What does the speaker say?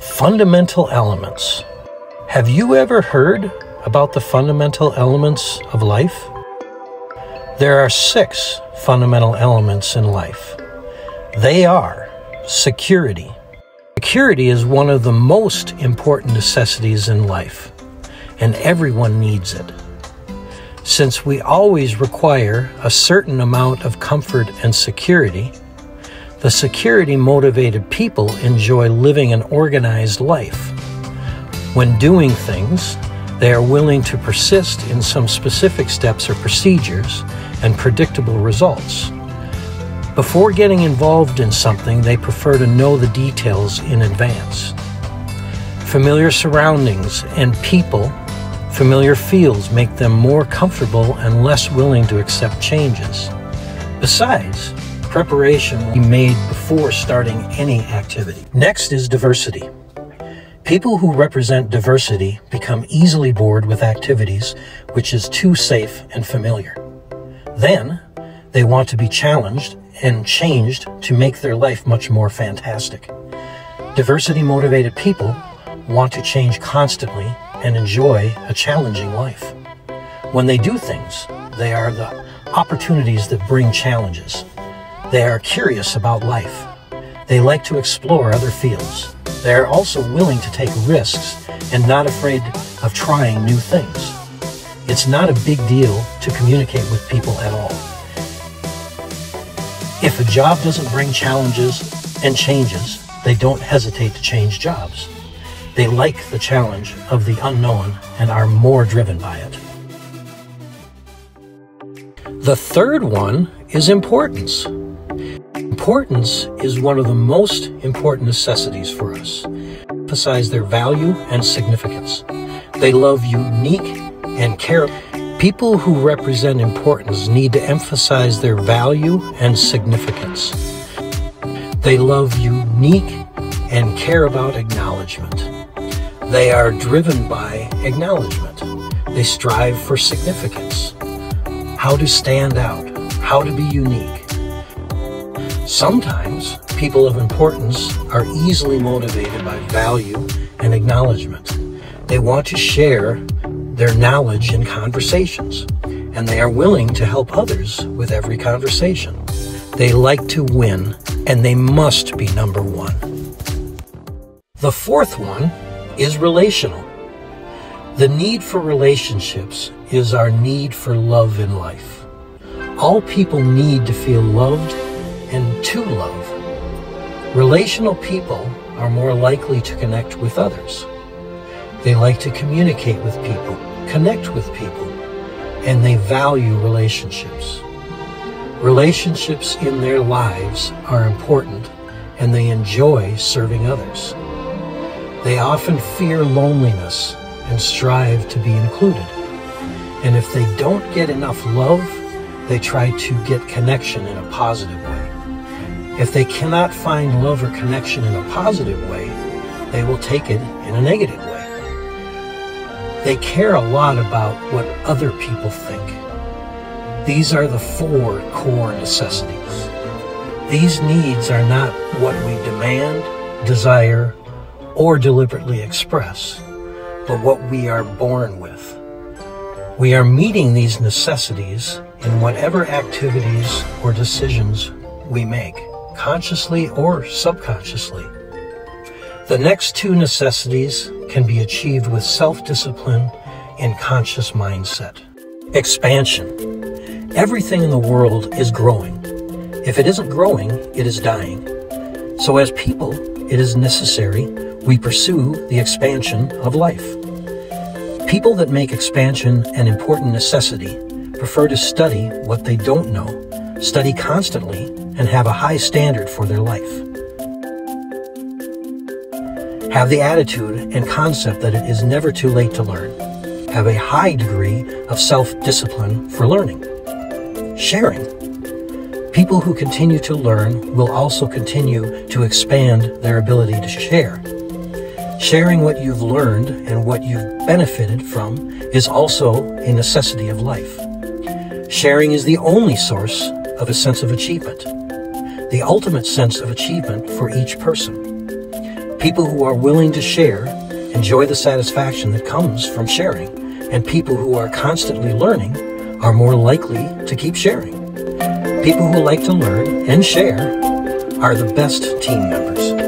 Fundamental elements. Have you ever heard about the fundamental elements of life? There are 6 fundamental elements in life. They are security. Security is one of the most important necessities in life, and everyone needs it. Since we always require a certain amount of comfort and security, the security-motivated people enjoy living an organized life. When doing things, they are willing to persist in some specific steps or procedures and predictable results. Before getting involved in something, they prefer to know the details in advance. Familiar surroundings and people, familiar fields make them more comfortable and less willing to accept changes. Besides, preparation will be made before starting any activity. Next is diversity. People who represent diversity become easily bored with activities, which is too safe and familiar. Then, they want to be challenged and changed to make their life much more fantastic. Diversity-motivated people want to change constantly and enjoy a challenging life. When they do things, they are the opportunities that bring challenges. They are curious about life. They like to explore other fields. They are also willing to take risks and not afraid of trying new things. It's not a big deal to communicate with people at all. If a job doesn't bring challenges and changes, they don't hesitate to change jobs. They like the challenge of the unknown and are more driven by it. The third one is importance. Importance is one of the most important necessities for us. Emphasize their value and significance. They love unique and care. People who represent importance need to emphasize their value and significance. They love unique and care about acknowledgement. They are driven by acknowledgement. They strive for significance. How to stand out, how to be unique. Sometimes, people of importance are easily motivated by value and acknowledgement. They want to share their knowledge in conversations, and they are willing to help others with every conversation. They like to win, and they must be number one. The fourth one is relational. The need for relationships is our need for love in life. All people need to feel loved and to love. Relational people are more likely to connect with others. They like to communicate with people, connect with people, and they value relationships. Relationships in their lives are important, and they enjoy serving others. They often fear loneliness and strive to be included. And if they don't get enough love, they try to get connection in a positive way. If they cannot find love or connection in a positive way, they will take it in a negative way. They care a lot about what other people think. These are the 4 core necessities. These needs are not what we demand, desire, or deliberately express, but what we are born with. We are meeting these necessities in whatever activities or decisions we make, consciously or subconsciously. The next 2 necessities can be achieved with self-discipline and conscious mindset. Expansion. Everything in the world is growing. If it isn't growing, it is dying. So as people, it is necessary we pursue the expansion of life. People that make expansion an important necessity prefer to study what they don't know, study constantly, and have a high standard for their life. Have the attitude and concept that it is never too late to learn. Have a high degree of self-discipline for learning. Sharing. People who continue to learn will also continue to expand their ability to share. Sharing what you've learned and what you've benefited from is also a necessity of life. Sharing is the only source of a sense of achievement, the ultimate sense of achievement for each person. People who are willing to share enjoy the satisfaction that comes from sharing, and people who are constantly learning are more likely to keep sharing. People who like to learn and share are the best team members.